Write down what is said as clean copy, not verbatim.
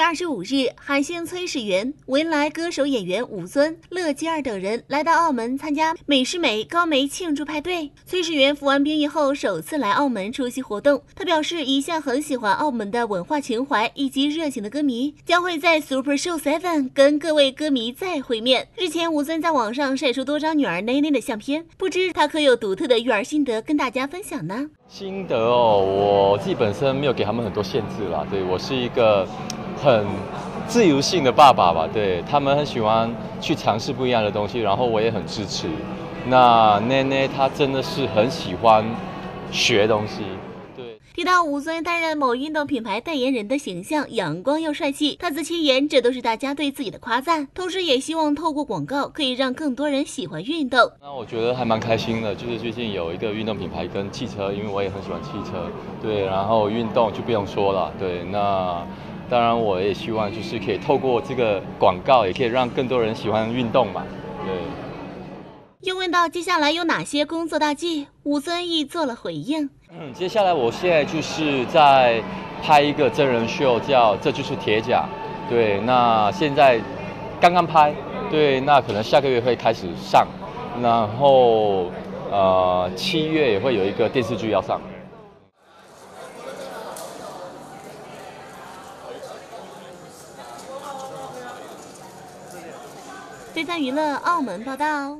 4月25日，韩星崔始源、文莱歌手演员武尊、乐基儿等人来到澳门参加美是美高梅庆祝派对。崔始源服完兵役后首次来澳门出席活动，他表示一向很喜欢澳门的文化情怀以及热情的歌迷，将会在 Super Show 7 跟各位歌迷再会面。日前，武尊在网上晒出多张女儿内内的相片，不知他可有独特的育儿心得跟大家分享呢？ 心得哦，我自己本身没有给他们很多限制啦，对我是一个很自由性的爸爸吧，对他们很喜欢去尝试不一样的东西，然后我也很支持。那奈奈她真的是很喜欢学东西。 提到武尊担任某运动品牌代言人的形象阳光又帅气，他自其言这都是大家对自己的夸赞，同时也希望透过广告可以让更多人喜欢运动。那我觉得还蛮开心的，就是最近有一个运动品牌跟汽车，因为我也很喜欢汽车，对，然后运动就不用说了，对，那当然我也希望就是可以透过这个广告，也可以让更多人喜欢运动嘛，对。 又问到接下来有哪些工作大计，武尊亦做了回应。接下来我现在就是在拍一个真人秀，叫《这就是铁甲》。对，那现在刚刚拍，对，那可能下个月会开始上，然后7月也会有一个电视剧要上。对战娱乐澳门报道。